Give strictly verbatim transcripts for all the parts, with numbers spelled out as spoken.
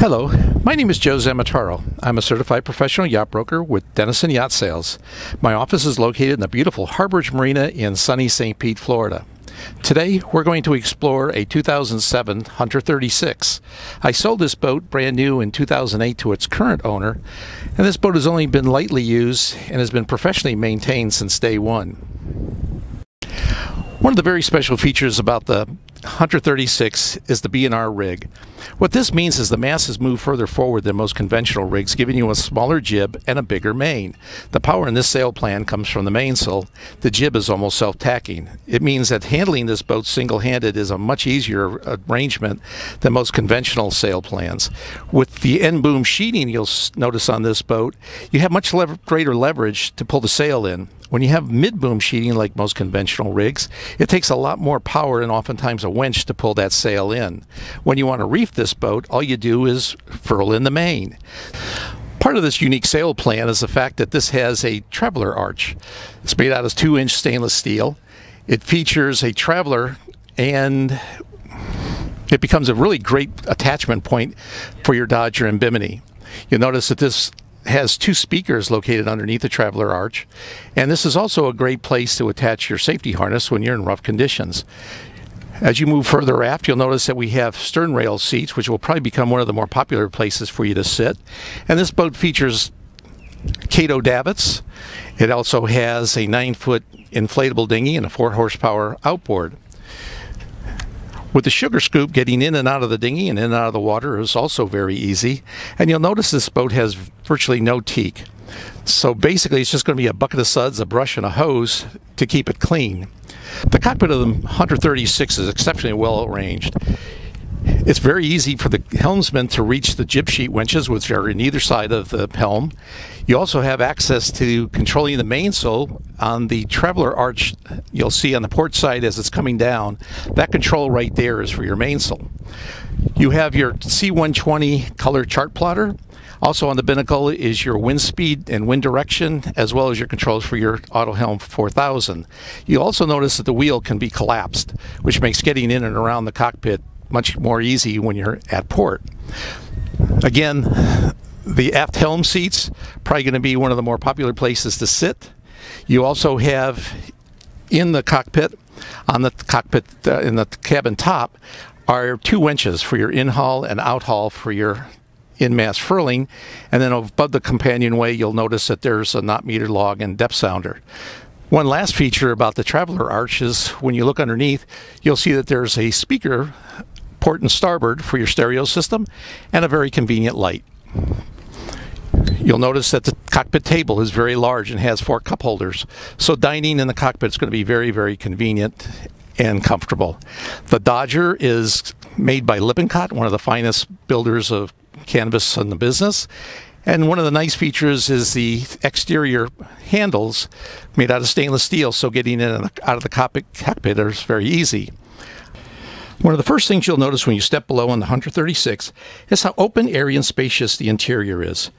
Hello, my name is Joe Zammataro. I'm a certified professional yacht broker with Denison Yacht Sales. My office is located in the beautiful Harborage Marina in sunny Saint Pete, Florida. Today, we're going to explore a two thousand seven Hunter thirty-six. I sold this boat brand new in two thousand eight to its current owner, and this boat has only been lightly used and has been professionally maintained since day one. One of the very special features about the Hunter thirty-six is the B and R rig. What this means is the mast is moved further forward than most conventional rigs, giving you a smaller jib and a bigger main. The power in this sail plan comes from the mainsail. The jib is almost self-tacking. It means that handling this boat single-handed is a much easier arrangement than most conventional sail plans. With the end boom sheeting you'll notice on this boat, you have much lever- greater leverage to pull the sail in. When you have mid-boom sheeting like most conventional rigs, it takes a lot more power and oftentimes a winch to pull that sail in. When you want to reef this boat, all you do is furl in the main. Part of this unique sail plan is the fact that this has a traveler arch. It's made out of two inch stainless steel. It features a traveler, and it becomes a really great attachment point for your Dodger and Bimini. You'll notice that this has two speakers located underneath the traveler arch, and this is also a great place to attach your safety harness when you're in rough conditions. As you move further aft, you'll notice that we have stern rail seats, which will probably become one of the more popular places for you to sit. And this boat features Cato davits. It also has a nine foot inflatable dinghy and a four horsepower outboard. With the sugar scoop, getting in and out of the dinghy and in and out of the water is also very easy. And you'll notice this boat has virtually no teak. So basically it's just going to be a bucket of suds, a brush, and a hose to keep it clean. The cockpit of the Hunter thirty-six is exceptionally well arranged. It's very easy for the helmsman to reach the jib sheet winches, which are in either side of the helm. You also have access to controlling the mainsail on the traveler arch you'll see on the port side as it's coming down. That control right there is for your mainsail. You have your C one twenty color chart plotter. Also on the binnacle is your wind speed and wind direction, as well as your controls for your AutoHelm four thousand. You also notice that the wheel can be collapsed, which makes getting in and around the cockpit much more easy when you're at port. Again, the aft helm seats, probably going to be one of the more popular places to sit. You also have in the cockpit, on the cockpit, uh, in the cabin top, are two winches for your in-haul and out-haul for your in-mast furling. And then above the companionway, you'll notice that there's a knot meter log and depth sounder. One last feature about the traveler arch is when you look underneath, you'll see that there's a speaker port and starboard for your stereo system and a very convenient light. You'll notice that the cockpit table is very large and has four cup holders, so dining in the cockpit is going to be very, very convenient and comfortable. The Dodger is made by Lippincott, one of the finest builders of canvas in the business. And one of the nice features is the exterior handles made out of stainless steel, so getting in and out of the cockpit is very easy. One of the first things you'll notice when you step below on the Hunter thirty-six is how open, airy, and spacious the interior is.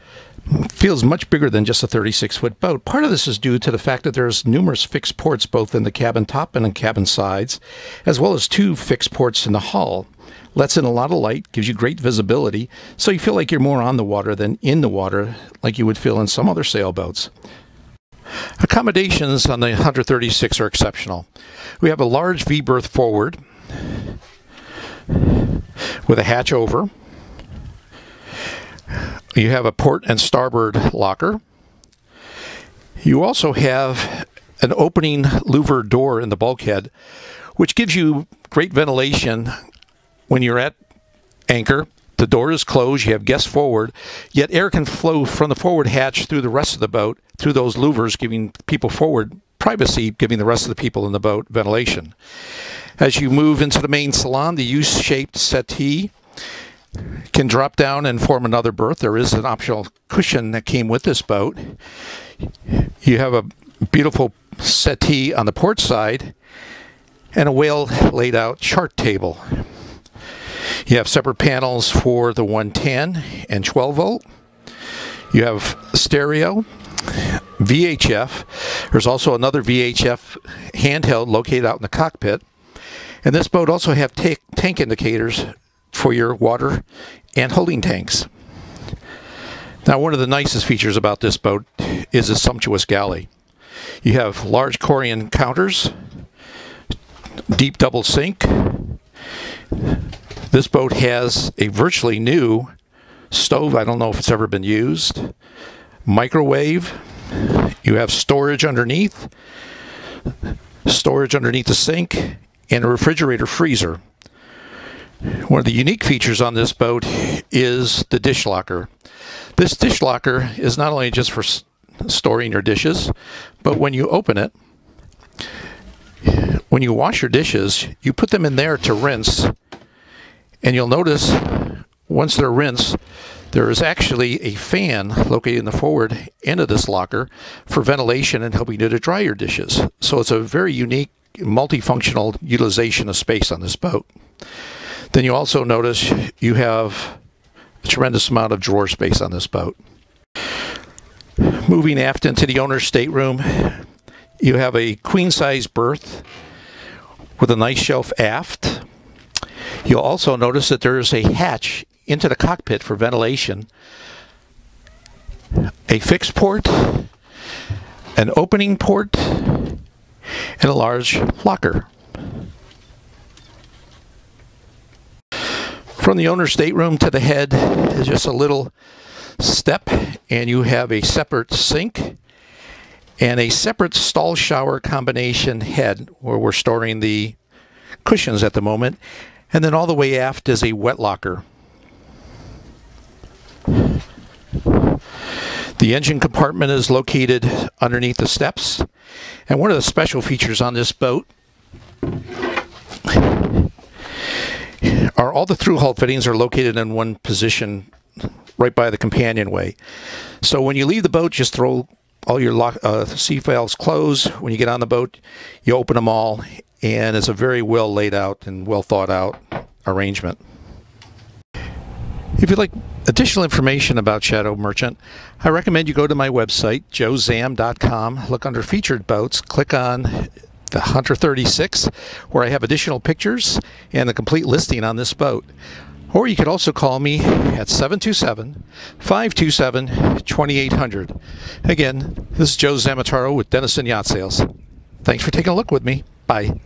It feels much bigger than just a thirty-six foot boat. Part of this is due to the fact that there's numerous fixed ports both in the cabin top and in cabin sides, as well as two fixed ports in the hull. Lets in a lot of light, gives you great visibility, so you feel like you're more on the water than in the water like you would feel in some other sailboats. Accommodations on the Hunter thirty-six are exceptional. We have a large V berth forward with a hatch over. You have a port and starboard locker. You also have an opening louver door in the bulkhead, which gives you great ventilation when you're at anchor. The door is closed, you have guests forward, yet air can flow from the forward hatch through the rest of the boat, through those louvers, giving people forward privacy, giving the rest of the people in the boat ventilation. As you move into the main salon, the U-shaped settee can drop down and form another berth. There is an optional cushion that came with this boat. You have a beautiful settee on the port side and a well-laid out chart table. You have separate panels for the one ten and twelve volt. You have stereo, V H F. There's also another V H F handheld located out in the cockpit. And this boat also have tank indicators for your water and holding tanks. Now, one of the nicest features about this boat is its sumptuous galley. You have large Corian counters, deep double sink. This boat has a virtually new stove. I don't know if it's ever been used. Microwave. You have storage underneath, storage underneath the sink, and a refrigerator freezer. One of the unique features on this boat is the dish locker. This dish locker is not only just for storing your dishes, but when you open it, when you wash your dishes, you put them in there to rinse, and you'll notice once they're rinsed, there is actually a fan located in the forward end of this locker for ventilation and helping you to dry your dishes. So it's a very unique, multifunctional utilization of space on this boat. Then you also notice you have a tremendous amount of drawer space on this boat. Moving aft into the owner's stateroom, you have a queen-size berth with a nice shelf aft. You'll also notice that there is a hatch into the cockpit for ventilation, a fixed port, an opening port, and a large locker. From the owner's stateroom to the head is just a little step, and you have a separate sink and a separate stall shower combination head where we're storing the cushions at the moment. And then all the way aft is a wet locker. The engine compartment is located underneath the steps. And one of the special features on this boat are all the through-hull fittings are located in one position right by the companionway. So when you leave the boat, just throw all your lock, uh, sea valves closed. When you get on the boat, you open them all, and it's a very well laid out and well thought out arrangement. If you'd like additional information about Shadow Merchant, I recommend you go to my website, joe zam dot com, look under Featured Boats, click on the Hunter thirty-six, where I have additional pictures and the complete listing on this boat. Or you could also call me at seven two seven, five two seven, two eight hundred. Again, this is Joe Zammataro with Denison Yacht Sales. Thanks for taking a look with me. Bye.